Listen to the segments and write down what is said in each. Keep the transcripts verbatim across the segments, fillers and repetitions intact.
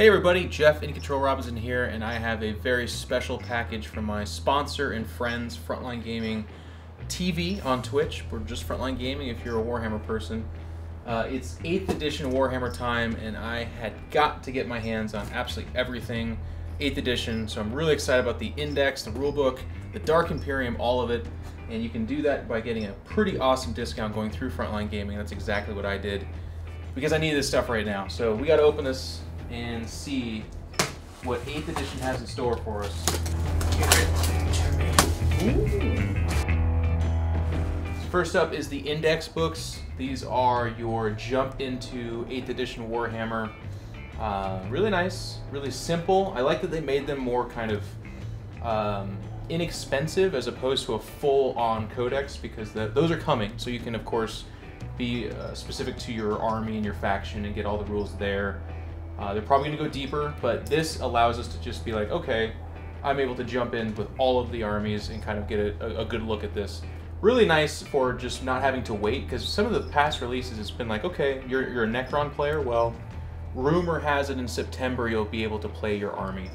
Hey everybody, Jeff in Control Robinson here, and I have a very special package from my sponsor and friends, Frontline Gaming T V on Twitch. We're just Frontline Gaming if you're a Warhammer person. Uh, it's eighth edition Warhammer time, and I had got to get my hands on absolutely everything eighth edition, so I'm really excited about the index, the rulebook, the Dark Imperium, all of it, and you can do that by getting a pretty awesome discount going through Frontline Gaming. That's exactly what I did, because I need this stuff right now. So we got to open this and see what eighth edition has in store for us. Ooh. First up is the index books. These are your jump into eighth edition Warhammer. Uh, really nice, really simple. I like that they made them more kind of um, inexpensive as opposed to a full-on codex, because the, those are coming. So you can, of course, be uh, specific to your army and your faction and get all the rules there. Uh, they're probably going to go deeper, but this allows us to just be like, okay, I'm able to jump in with all of the armies and kind of get a, a good look at this. Really nice for just not having to wait, because some of the past releases it's been like, okay, you're, you're a Necron player, well, rumor has it in September you'll be able to play your army.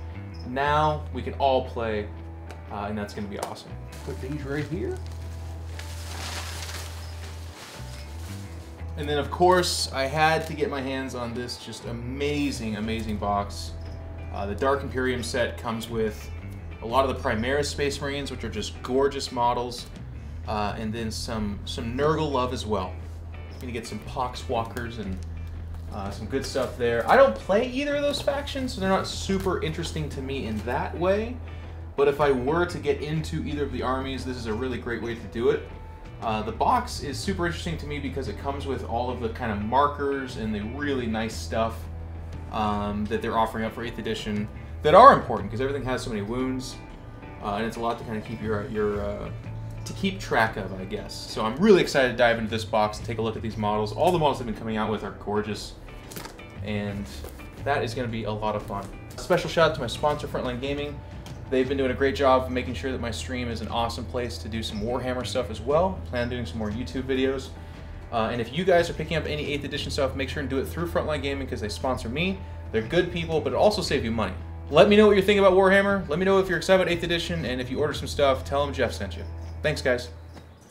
Now we can all play, uh, and that's going to be awesome. Put these right here. And then, of course, I had to get my hands on this just amazing, amazing box. Uh, the Dark Imperium set comes with a lot of the Primaris Space Marines, which are just gorgeous models, uh, and then some some Nurgle love as well. You're gonna get some Poxwalkers and uh, some good stuff there. I don't play either of those factions, so they're not super interesting to me in that way. But if I were to get into either of the armies, this is a really great way to do it. Uh, the box is super interesting to me because it comes with all of the kind of markers and the really nice stuff um, that they're offering up for eighth edition that are important, because everything has so many wounds, uh, and it's a lot to kind of keep your your uh, to keep track of, I guess. So I'm really excited to dive into this box and take a look at these models. All the models they've been coming out with are gorgeous, and that is going to be a lot of fun. A special shout out to my sponsor, Frontline Gaming. They've been doing a great job of making sure that my stream is an awesome place to do some Warhammer stuff as well. I plan on doing some more YouTube videos. Uh, and if you guys are picking up any eighth edition stuff, make sure and do it through Frontline Gaming, because they sponsor me. They're good people, but it also saves you money. Let me know what you're thinking about Warhammer. Let me know if you're excited about eighth edition. And if you order some stuff, tell them Jeff sent you. Thanks, guys.